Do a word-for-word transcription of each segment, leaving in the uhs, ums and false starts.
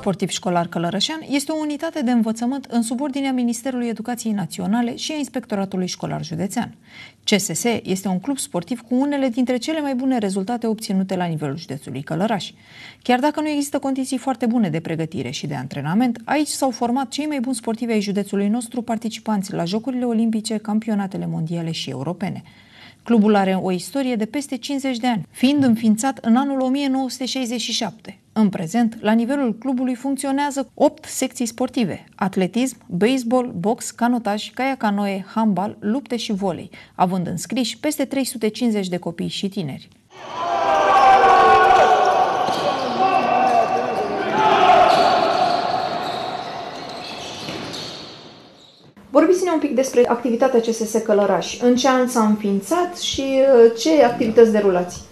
Sportiv Școlar Călărașean este o unitate de învățământ în subordinea Ministerului Educației Naționale și a Inspectoratului Școlar Județean. C S S este un club sportiv cu unele dintre cele mai bune rezultate obținute la nivelul județului Călărași. Chiar dacă nu există condiții foarte bune de pregătire și de antrenament, aici s-au format cei mai buni sportivi ai județului nostru participanți la Jocurile Olimpice, Campionatele Mondiale și Europene. Clubul are o istorie de peste cincizeci de ani, fiind înființat în anul o mie nouă sute șaizeci și șapte. În prezent, la nivelul clubului funcționează opt secții sportive: atletism, baseball, box, canotaj, caiacanoe, handbal, lupte și volei, având înscriși peste trei sute cincizeci de copii și tineri. Vorbiți-ne un pic despre activitatea C S S Călărași. În ce an s-a înființat și ce activități derulați?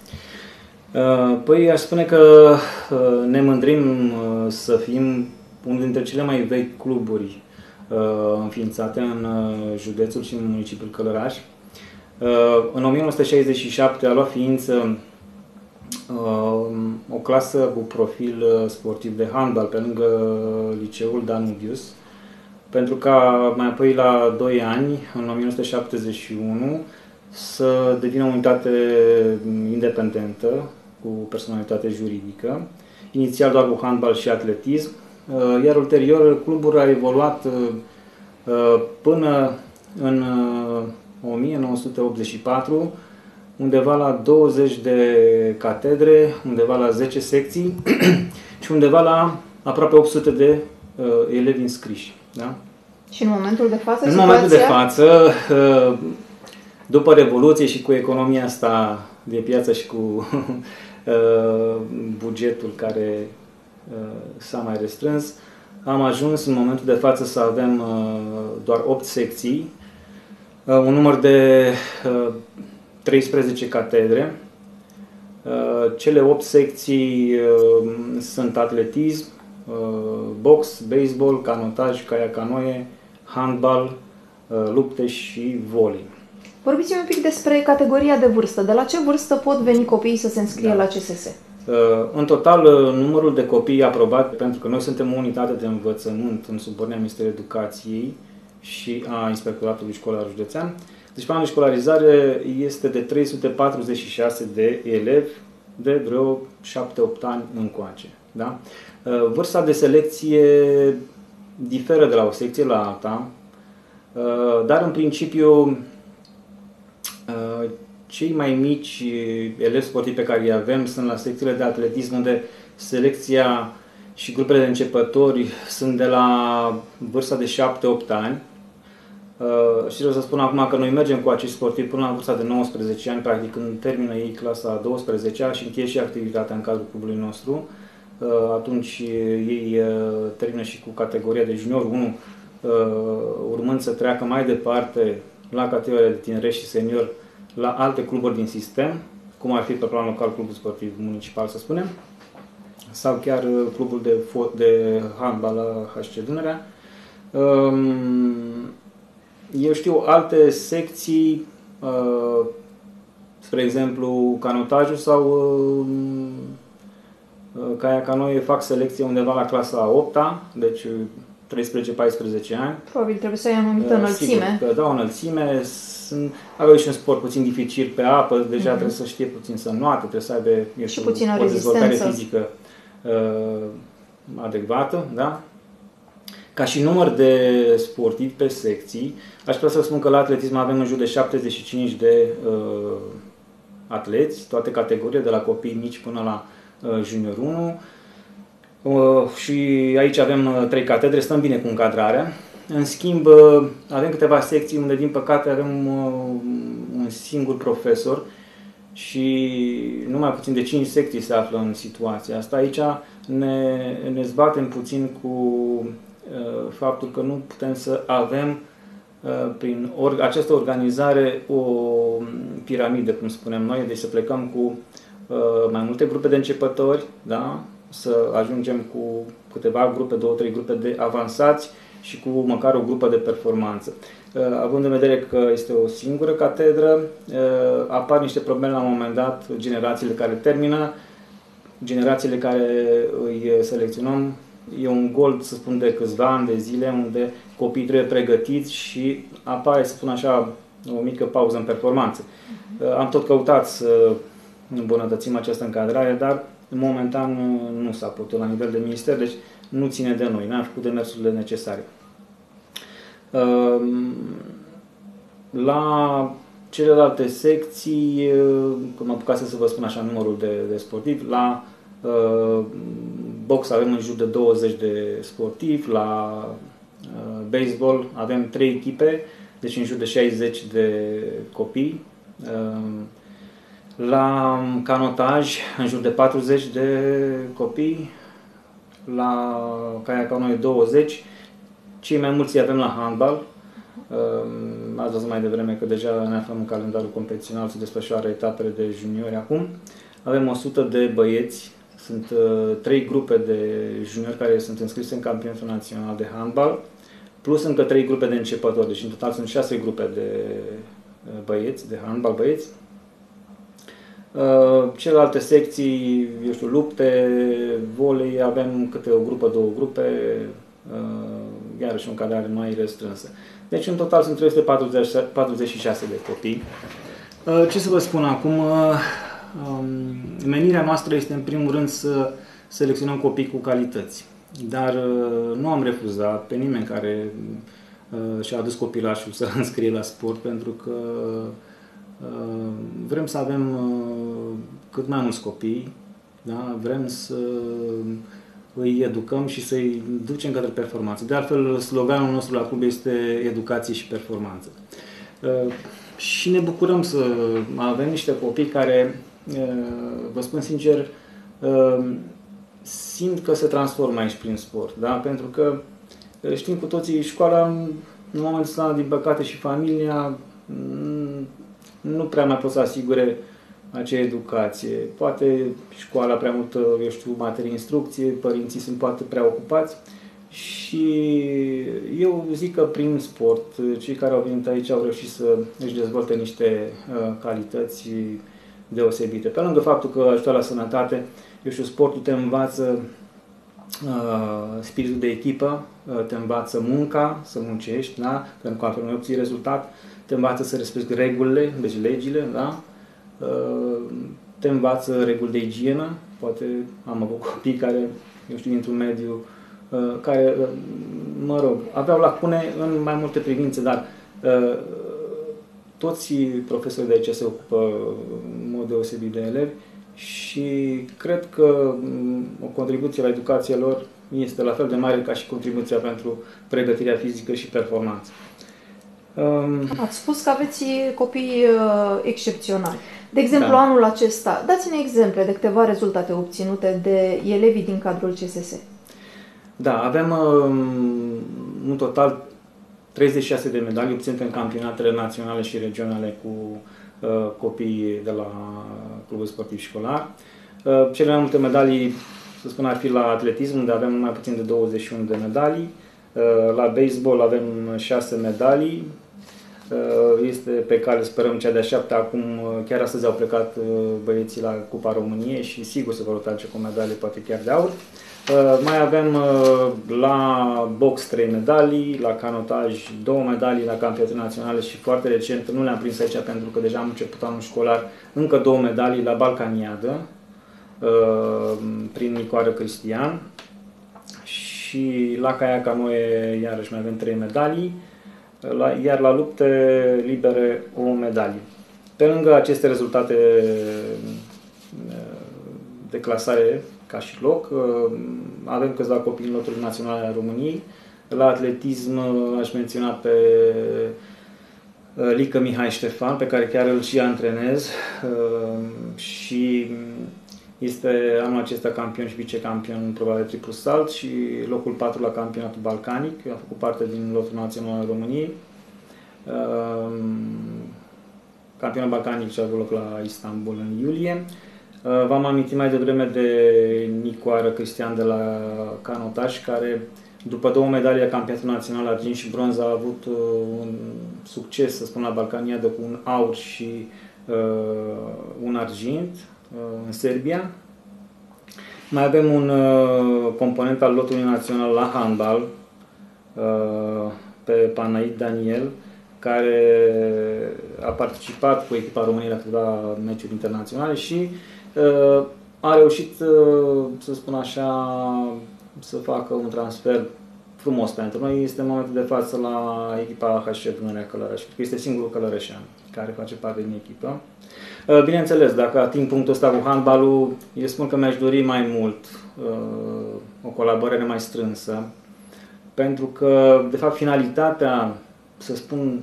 Păi aș spune că ne mândrim să fim unul dintre cele mai vechi cluburi înființate în județul și în municipiul Călărași. În o mie nouă sute șaizeci și șapte a luat ființă o clasă cu profil sportiv de handbal pe lângă liceul Danubius, pentru ca mai apoi la doi ani, în o mie nouă sute șaptezeci și unu, să devină o unitate independentă, cu personalitate juridică, inițial doar cu handbal și atletism, iar ulterior clubul a evoluat până în o mie nouă sute optzeci și patru, undeva la douăzeci de catedre, undeva la zece secții și undeva la aproape opt sute de elevi înscriși. Da? Și în momentul de față, în situația... momentul de față, după Revoluție și cu economia asta de piață și cu bugetul care s-a mai restrâns, am ajuns în momentul de față să avem doar opt secții, un număr de treisprezece catedre. Cele opt secții sunt atletism, box, baseball, canotaj, caiacanoe, handbal, lupte și volei. Vorbiți-mi un pic despre categoria de vârstă. De la ce vârstă pot veni copiii să se înscrie da. la C S S? În total, numărul de copii aprobat, pentru că noi suntem o unitate de învățământ în subordinea Ministerului Educației și a Inspectoratului Școlar Județean, deci planul de școlarizare este de trei sute patruzeci și șase de elevi de vreo șapte opt ani încoace. Da? Vârsta de selecție diferă de la o secție la alta, dar în principiu cei mai mici elevi sportivi pe care îi avem sunt la secțiile de atletism, unde selecția și grupele de începători sunt de la vârsta de șapte opt ani. Și vreau să spun acum că noi mergem cu acești sportivi până la vârsta de nouăsprezece ani, practic când termină ei clasa a douăsprezecea și încheie și activitatea în cadrul clubului nostru. Atunci ei termină și cu categoria de junior unu, urmând să treacă mai departe la categoria de tineret și senior la alte cluburi din sistem, cum ar fi pe plan local Clubul Sportiv Municipal, să spunem, sau chiar clubul de, de handbal la H C Dunărea. Eu știu alte secții, spre exemplu canotajul sau caiacanoe fac selecție undeva la clasa a opta, deci treisprezece paisprezece ani. Probabil trebuie să ai o anumită înălțime. Sigur, da, o înălțime. Avem și un sport puțin dificil pe apă, deja mm-hmm. trebuie să știe puțin să înoate, trebuie să aibă eu și știu, o dezvoltare fizică uh, adecvată. Da? Ca și număr de sportivi pe secții, aș vrea să spun că la atletism avem în jur de șaptezeci și cinci de uh, atleți, toate categoriile, de la copii mici până la junior unu. Uh, și aici avem trei catedre, stăm bine cu încadrarea. În schimb, uh, avem câteva secții unde, din păcate, avem uh, un singur profesor și numai puțin de cinci secții se află în situația asta. Aici ne, ne zbatem puțin cu uh, faptul că nu putem să avem uh, prin or această organizare o piramidă, cum spunem noi, deci să plecăm cu mai multe grupe de începători, da? Să ajungem cu câteva grupe, două, trei grupe de avansați și cu măcar o grupă de performanță. Având în vedere că este o singură catedră, apar niște probleme la un moment dat, generațiile care termină, generațiile care îi selecționăm E un gol, să spun, de câțiva ani de zile, unde copiii trebuie pregătiți și apare, să spun așa, o mică pauză în performanță. Uh-huh. Am tot căutat să îmbunătățim această încadrare, dar momentan nu s-a putut la nivel de minister, deci nu ține de noi, n-am făcut demersurile necesare. La celelalte secții, cum apucase să vă spun așa numărul de, de sportivi, la uh, box avem în jur de douăzeci de sportivi, la uh, baseball avem trei echipe, deci în jur de șaizeci de copii, uh, la canotaj în jur de patruzeci de copii, la caiac noi douăzeci, cei mai mulți avem la handbal. Ați văzut mai devreme că deja ne aflăm în calendarul competițional, se desfășoară etapele de juniori acum. Avem o sută de băieți, sunt trei grupe de juniori care sunt înscrise în campionatul național de handbal, plus încă trei grupe de începători, deci în total sunt șase grupe de băieți, de handbal băieți. Celelalte secții, eu știu, lupte, volei, avem câte o grupă, două grupe, iarăși o încadrare mai restrânsă. Deci în total sunt trei sute patruzeci și șase de copii. Ce să vă spun acum? Menirea noastră este în primul rând să selecționăm copii cu calități. Dar nu am refuzat pe nimeni care și-a adus copilașul să înscrie la sport, pentru că vrem să avem cât mai mulți copii, da? Vrem să îi educăm și să-i ducem către performanță. De altfel, sloganul nostru la club este educație și performanță. Și ne bucurăm să avem niște copii care, vă spun sincer, simt că se transformă aici prin sport. Da? Pentru că știm cu toții, școala, în momentul ăsta, din păcate, și familia nu prea mai pot să asigure acea educație. Poate școala prea multă, eu știu, materie instrucție, părinții sunt poate prea ocupați și eu zic că prin sport, cei care au venit aici au reușit să își dezvolte niște uh, calități deosebite. Pe lângă faptul că ajută la sănătate, eu știu, sportul te învață uh, spiritul de echipă, uh, te învață munca, să muncești, da? Pentru că altfel nu obții rezultat, te învață să respecti regulile, deci legile, da? Te învață reguli de igienă, poate am avut copii care, eu știu, dintr-un mediu, care, mă rog, aveau lacune în mai multe privințe, dar toți profesorii de aici se ocupă în mod deosebit de elevi și cred că o contribuție la educația lor este la fel de mare ca și contribuția pentru pregătirea fizică și performanță. Ați spus că aveți copii excepționali. De exemplu, da. Anul acesta, dați-ne exemple de câteva rezultate obținute de elevii din cadrul C S S. Da, avem în total treizeci și șase de medalii obținute în campionatele naționale și regionale cu copiii de la Clubul Sportiv Școlar. Cele mai multe medalii, să spun, ar fi la atletism, unde avem mai puțin de douăzeci și unu de medalii. La baseball avem șase medalii. Este pe care sperăm cea de-a șaptea acum. Chiar astăzi au plecat băieții la Cupa României și sigur se vor rotace cu medalii, poate chiar de aur. Mai avem la box trei medalii, la canotaj două medalii, la campionate naționale și foarte recent, nu le-am prins aici pentru că deja am început anul școlar, încă două medalii la balcaniadă prin Nicoară Cristian. Și la caiac canoe iarăși mai avem trei medalii, la, iar la lupte libere o medalie. Pe lângă aceste rezultate de clasare ca și loc, avem câțiva copii în loturile naționale ale României. La atletism aș menționa pe Lică Mihai Ștefan, pe care chiar îl și antrenez și este anul acesta campion și vicecampion probabil triplu salt și locul patru la campionatul balcanic. A făcut parte din lotul național al României. Campionatul balcanic și-a avut loc la Istanbul în iulie. V-am amintit mai devreme de Nicoară Cristian de la canotaj, care după două medalii la campionatul național argint și bronz a avut un succes, să spun, la balcaniadă cu un aur și uh, un argint în Serbia. Mai avem un uh, component al lotului național la handbal, uh, pe Panait Daniel, care a participat cu echipa României la câteva meciuri internaționale și uh, a reușit, uh, să spun așa, să facă un transfer frumos pentru noi. Este în momentul de față la echipa H C Dunărea Călărași, pentru că este singurul călărășean care face parte din echipă. Bineînțeles, dacă ating punctul ăsta cu handbalul, eu spun că mi-aș dori mai mult o colaborare mai strânsă, pentru că, de fapt, finalitatea, să spun,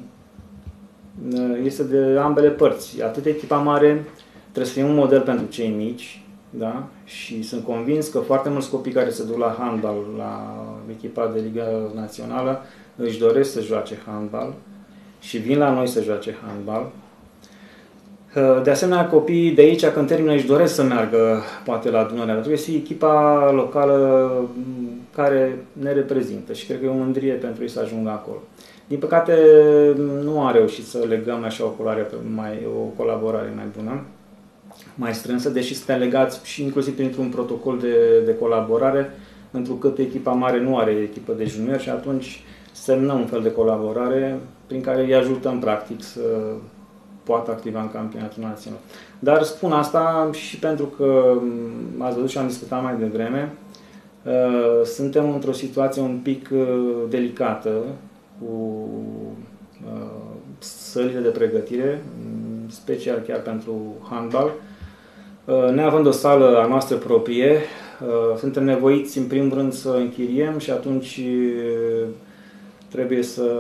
este de ambele părți. Atât echipa mare trebuie să fie un model pentru cei mici, da? Și sunt convins că foarte mulți copii care se duc la handbal, la echipa de Liga Națională, își doresc să joace handbal și vin la noi să joace handbal. De asemenea, copiii de aici, când termină, își doresc să meargă poate la Dunărea, dar trebuie să fie echipa locală care ne reprezintă și cred că e o mândrie pentru ei să ajungă acolo. Din păcate, nu am reușit să legăm așa o, colare, mai, o colaborare mai bună, mai strânsă, deși suntem legați și inclusiv printr-un protocol de, de colaborare, întrucât echipa mare nu are echipă de junior și atunci semnăm un fel de colaborare prin care îi ajutăm practic să poată activa în campionatul național. Dar spun asta și pentru că, ați văzut și am discutat mai devreme, suntem într-o situație un pic delicată cu sălile de pregătire, special chiar pentru handbal. Neavând o sală a noastră proprie, suntem nevoiți în primul rând să închiriem și atunci trebuie să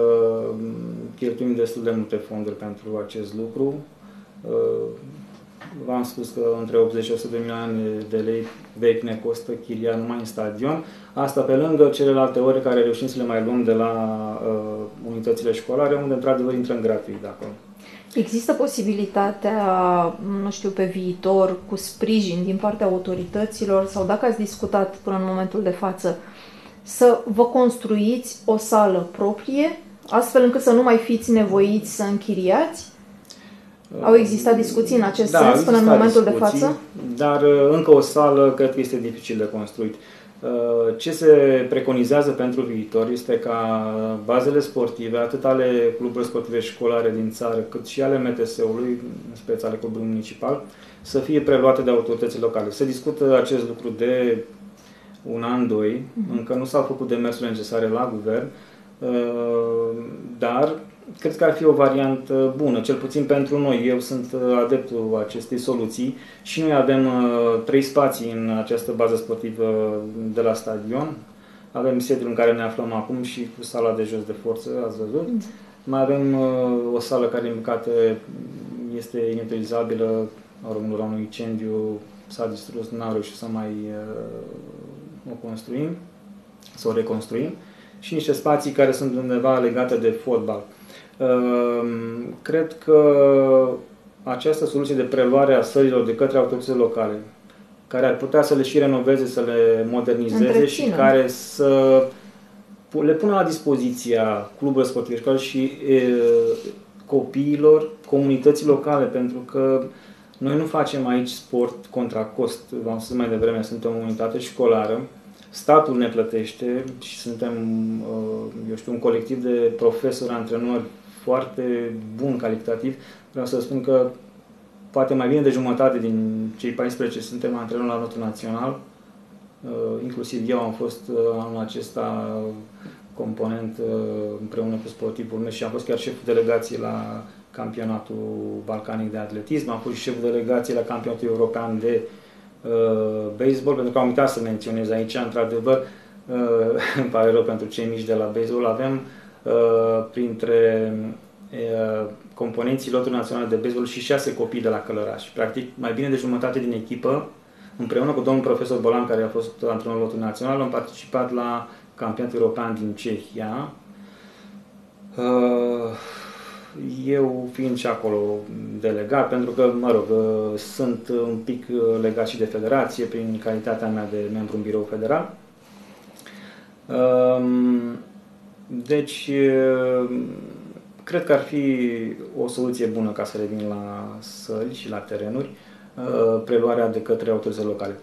cheltuim destul de multe fonduri pentru acest lucru. V-am spus că între optzeci și o sută de milioane de lei vechi ne costă chiria numai în stadion. Asta pe lângă celelalte ore care reușim să le mai luăm de la unitățile școlare, unde într-adevăr intrăm gratuit de acolo. Există posibilitatea, nu știu, pe viitor, cu sprijin din partea autorităților sau dacă ați discutat până în momentul de față, să vă construiți o sală proprie, astfel încât să nu mai fiți nevoiți să închiriați? Au existat discuții în acest da, sens până în momentul de față? Dar încă o sală cred că este dificil de construit. Ce se preconizează pentru viitor este ca bazele sportive, atât ale cluburilor sportive școlare din țară, cât și ale M T S-ului, în speță ale clubului municipal, să fie preluate de autorități locale. Se discută acest lucru de un an, doi, mm-hmm. Încă nu s-au făcut demersurile necesare la guvern, dar cred că ar fi o variantă bună, cel puțin pentru noi. Eu sunt adeptul acestei soluții și noi avem trei spații în această bază sportivă de la stadion. Avem sediul în care ne aflăm acum și cu sala de jos de forță, ați văzut. Mai avem o sală care, din păcate, este inutilizabilă. Urmă la un incendiu s-a distrus, n-am reușit să mai o construim, să o reconstruim. Și niște spații care sunt undeva legate de fotbal. Cred că această soluție de preluare a sălilor de către autoritățile locale, care ar putea să le și renoveze, să le modernizeze, întrețină. Și care să le pună la dispoziția cluburilor sportive școlare și e, copiilor, comunității locale, pentru că noi nu facem aici sport contra cost. V-am spus mai devreme, suntem o unitate școlară, statul ne plătește și suntem, eu știu, un colectiv de profesori, antrenori foarte bun calitativ. Vreau să spun că poate mai bine de jumătate din cei paisprezece suntem antrenori la lotul național. Inclusiv eu am fost anul acesta component împreună cu sportivul meu și am fost chiar șeful delegației la campionatul balcanic de atletism, am fost și șeful delegației la campionatul european de baseball, pentru că am uitat să menționez aici, într-adevăr, îmi pare rău pentru cei mici de la baseball, avem printre componenții lotului național de baseball și șase copii de la Călărași. Practic, mai bine de jumătate din echipă, împreună cu domnul profesor Bolan, care a fost antrenor lotului național, am participat la campionatul european din Cehia. Eu fiind și acolo delegat, pentru că, mă rog, sunt un pic legat și de federație prin calitatea mea de membru în birou federal. Deci, cred că ar fi o soluție bună ca să revin la săli și la terenuri, preluarea de către autoritățile locale.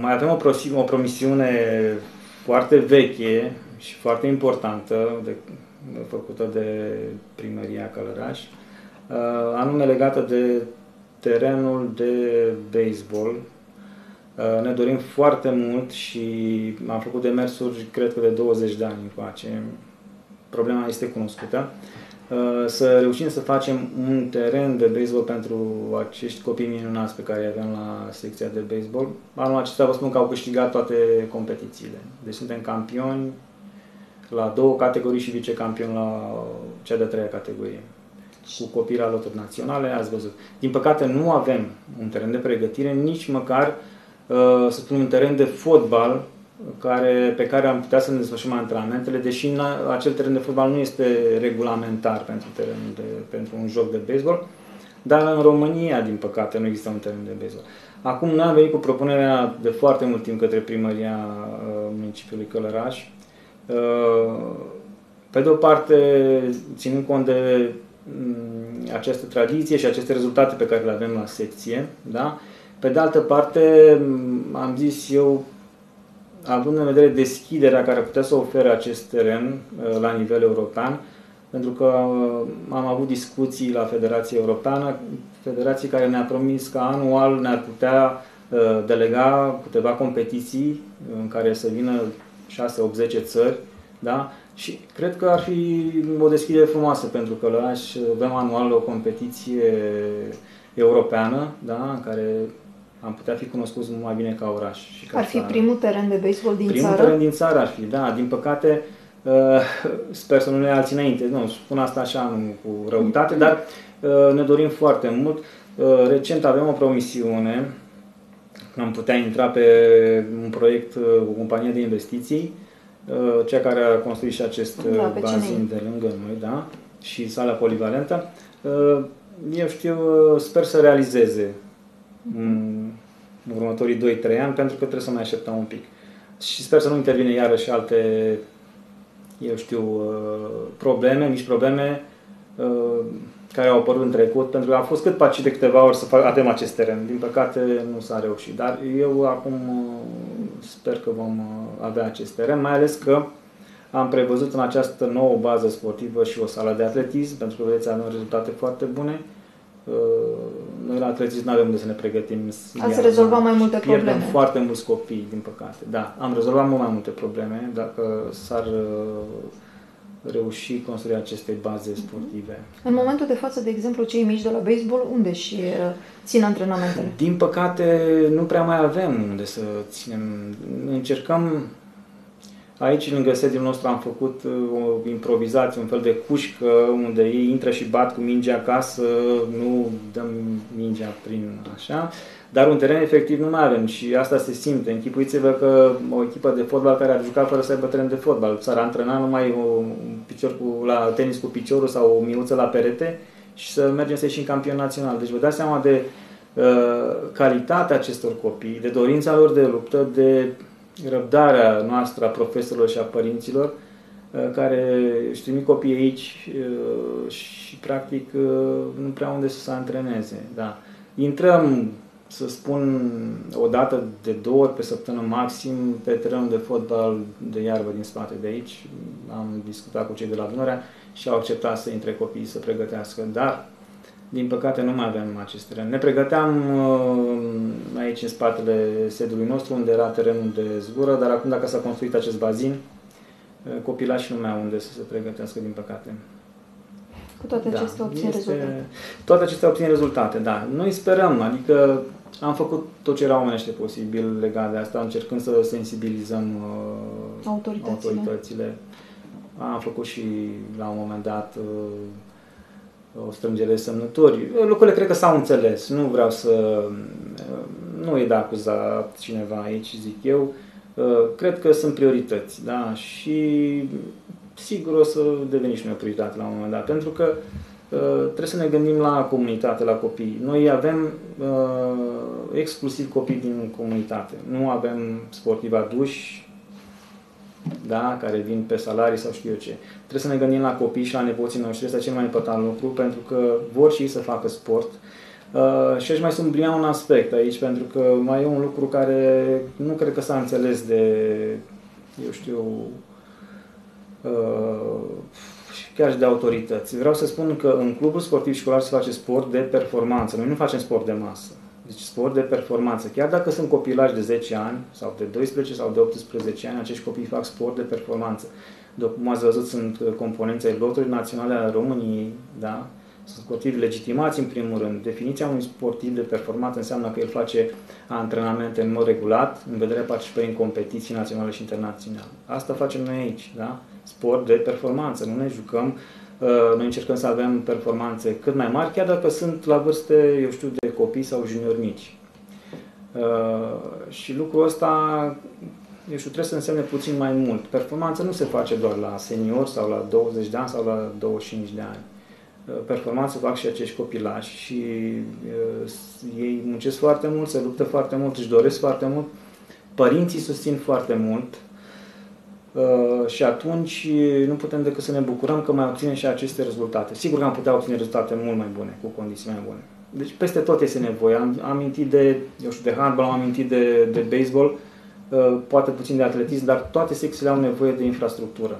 Mai avem o, o promisiune foarte veche și foarte importantă de, făcută de Primăria Călărași, anume legată de terenul de baseball. Ne dorim foarte mult și am făcut demersuri, cred că de douăzeci de ani încoace. Problema este cunoscută. Să reușim să facem un teren de baseball pentru acești copii minunați pe care îi avem la secția de baseball. Anul acesta vă spun că au câștigat toate competițiile. Deci suntem campioni la două categorii și vicecampioni la cea de-a treia categorie, cu copii la loturi naționale, ați văzut. Din păcate nu avem un teren de pregătire, nici măcar, să spun, un teren de fotbal Care, pe care am putea să ne desfășurăm antrenamentele, deși acel teren de fotbal nu este regulamentar pentru, terenul de, pentru un joc de baseball, dar în România, din păcate, nu există un teren de baseball. Acum noi am venit cu propunerea de foarte mult timp către Primăria uh, Municipiului Călărași. Uh, pe de o parte, ținând cont de um, această tradiție și aceste rezultate pe care le avem la secție, da? Pe de altă parte, am zis eu, având în vedere deschiderea care putea să ofere acest teren la nivel european, pentru că am avut discuții la Federația Europeană, federații care ne-a promis că anual ne-ar putea delega câteva competiții în care să vină șase opt zece țări, da? Și cred că ar fi o deschidere frumoasă pentru că Călărași avem anual o competiție europeană, da? În care am putea fi cunoscuți mult mai bine ca oraș. Și ca ar fi țară. Primul teren de baseball din primul țară? Primul teren din țară ar fi, da. Din păcate, uh, sper să nu ne alții înainte. Nu, spun asta așa, nu cu răutate, dar uh, ne dorim foarte mult. Uh, recent avem o promisiune, am putea intra pe un proiect uh, cu compania de investiții, uh, cea care a construit și acest da, bazin de lângă noi, da, și sala polivalentă. Uh, eu știu, uh, sper să realizeze în următorii doi trei ani, pentru că trebuie să mai așteptăm un pic. Și sper să nu intervine iarăși alte, eu știu, probleme, mici probleme care au apărut în trecut, pentru că a fost cât paci de câteva ori să avem acest teren. Din păcate nu s-a reușit, dar eu acum sper că vom avea acest teren, mai ales că am prevăzut în această nouă bază sportivă și o sală de atletism, pentru că vedeți, avem rezultate foarte bune. Noi la atletism nu avem unde să ne pregătim. Ați rezolvat mai multe probleme. Pierdem foarte mulți copii, din păcate. Da, am rezolvat mult mai multe probleme dacă s-ar reuși construirea acestei baze sportive. În momentul de față, de exemplu, cei mici de la baseball, unde își țin antrenamentele? Din păcate, nu prea mai avem unde să ținem. Încercăm... Aici, lângă sediul nostru, am făcut o improvizație, un fel de cușcă, unde ei intră și bat cu mingea ca să nu dăm mingea prin așa. Dar un teren efectiv nu mai avem și asta se simte. Închipuiți-vă că o echipă de fotbal care a jucat fără să aibă teren de fotbal, s-ar antrena numai un picior cu, la tenis cu piciorul sau o miuță la perete și să mergem să ieșim în campion național. Deci vă dați seama de uh, calitatea acestor copii, de dorința lor de luptă, de răbdarea noastră a profesorilor și a părinților care își trimit copiii aici și practic nu prea unde să se antreneze. Da. Intrăm, să spun, o dată de două ori pe săptămână maxim pe terenul de fotbal de iarbă din spate de aici. Am discutat cu cei de la Dunărea și au acceptat să intre copiii să pregătească, dar din păcate nu mai avem acest teren. Ne pregăteam aici în spatele sediului nostru, unde era terenul de zgură, dar acum dacă s-a construit acest bazin, copilașii nu mai au unde să se pregătească, din păcate. Cu toate acestea obțin rezultate. Toate acestea obțin rezultate, da. Noi sperăm, adică am făcut tot ce era omenește posibil legat de asta, încercând să sensibilizăm autoritățile. autoritățile. Am făcut și la un moment dat o strângere de semnături. Lucrurile cred că s-au înțeles. Nu vreau să... Nu e de acuzat cineva aici, zic eu. Cred că sunt priorități, da? Și sigur o să deveni și noi o prioritate la un moment dat, pentru că trebuie să ne gândim la comunitate, la copii. Noi avem exclusiv copii din comunitate. Nu avem sportivi aduși, da, care vin pe salarii sau știu eu ce. Trebuie să ne gândim la copii și la nepoții noștri, este cel mai important lucru, pentru că vor și ei să facă sport, Uh, și aș mai sublinia un aspect aici, pentru că mai e un lucru care nu cred că s-a înțeles de, eu știu, uh, chiar și de autorități. Vreau să spun că în Clubul Sportiv Școlar se face sport de performanță. Noi nu facem sport de masă. Deci sport de performanță. Chiar dacă sunt copilași de zece ani, sau de doisprezece sau de optsprezece ani, acești copii fac sport de performanță. După cum ați văzut, sunt componențe ai loturilor naționale ale României, da? Sunt sportivi legitimați, în primul rând. Definiția unui sportiv de performanță înseamnă că el face antrenamente în mod regulat, în vederea participării în competiții naționale și internaționale. Asta facem noi aici, da? Sport de performanță. Nu ne jucăm, noi încercăm să avem performanțe cât mai mari, chiar dacă sunt la vârste, eu știu, de copii sau juniori mici. Și lucrul ăsta, eu știu, trebuie să însemne puțin mai mult. Performanța nu se face doar la seniori sau la douăzeci de ani sau la douăzeci și cinci de ani. Performanță fac și acești copilași și uh, ei muncesc foarte mult, se luptă foarte mult, își doresc foarte mult, părinții susțin foarte mult uh, și atunci nu putem decât să ne bucurăm că mai obținem și aceste rezultate. Sigur că am putea obține rezultate mult mai bune, cu condiții mai bune. Deci peste tot este nevoie. Am amintit de, eu știu, de handball, am amintit de, de baseball, uh, poate puțin de atletism, dar toate secțiile au nevoie de infrastructură.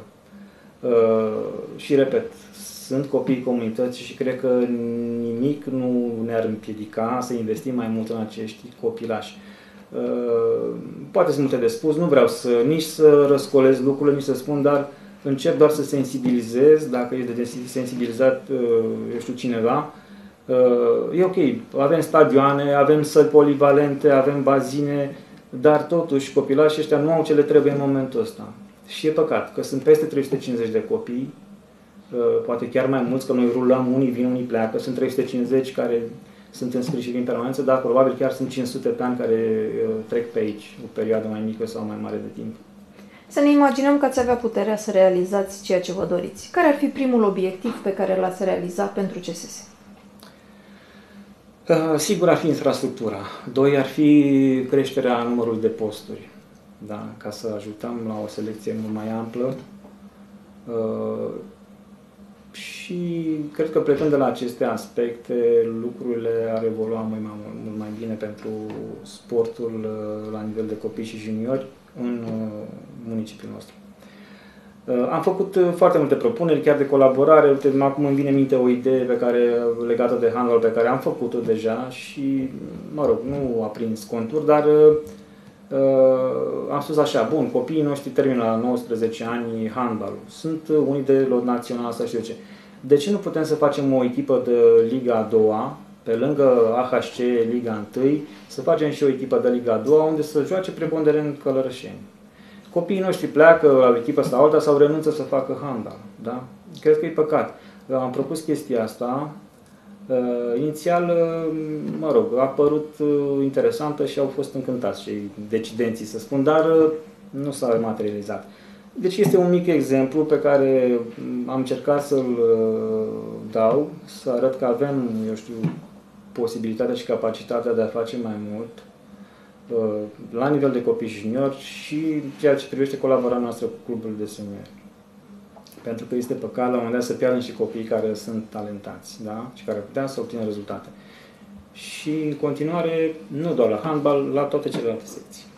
Uh, și repet, sunt copiii comunității și cred că nimic nu ne-ar împiedica să investim mai mult în acești copilași. Poate sunt multe de spus, nu vreau să, nici să răscolez lucrurile, nici să spun, dar încerc doar să sensibilizez, dacă e de sensibilizat, eu știu, cineva. E ok, avem stadioane, avem săli polivalente, avem bazine, dar totuși copilașii ăștia nu au ce le trebuie în momentul ăsta. Și e păcat că sunt peste trei sute cincizeci de copii, poate chiar mai mulți, că noi rulăm, unii vin, unii pleacă, sunt trei sute cincizeci care sunt înscriși și vin permanență, dar probabil chiar sunt cinci sute pe an care trec pe aici, o perioadă mai mică sau mai mare de timp. Să ne imaginăm că ați avea puterea să realizați ceea ce vă doriți. Care ar fi primul obiectiv pe care l-ați realiza pentru C S S? Sigur ar fi infrastructura. Doi, ar fi creșterea numărului de posturi, da? Ca să ajutăm la o selecție mult mai amplă. Și cred că plecând de la aceste aspecte, lucrurile ar evolua mult mai, mult mai bine pentru sportul la nivel de copii și juniori în municipiul nostru. Am făcut foarte multe propuneri, chiar de colaborare. Uite, acum îmi vine în minte o idee pe care, legată de handball, pe care am făcut-o deja și, mă rog, nu a prins contur, dar am spus așa, bun, copiii noștri termină la nouăsprezece ani handbalul. Sunt unii de lot național, să știu ce. De ce nu putem să facem o echipă de Liga a doua, pe lângă A H C Liga unu, să facem și o echipă de Liga a doua, unde să joace preponderent călărășeni. Copiii noștri pleacă la echipă sau alta sau renunță să facă handbal, da? Cred că e păcat. Am propus chestia asta. Inițial, mă rog, a părut interesantă și au fost încântați cei decidenții, să spun, dar nu s-a materializat. Deci este un mic exemplu pe care am încercat să-l dau, să arăt că avem, eu știu, posibilitatea și capacitatea de a face mai mult la nivel de copii juniori și ceea ce privește colaborarea noastră cu clubul de seniori. Pentru că este păcat la un moment dat să pierdem și copiii care sunt talentați, da? Și care putea să obțină rezultate. Și în continuare, nu doar la handbal, la toate celelalte secții.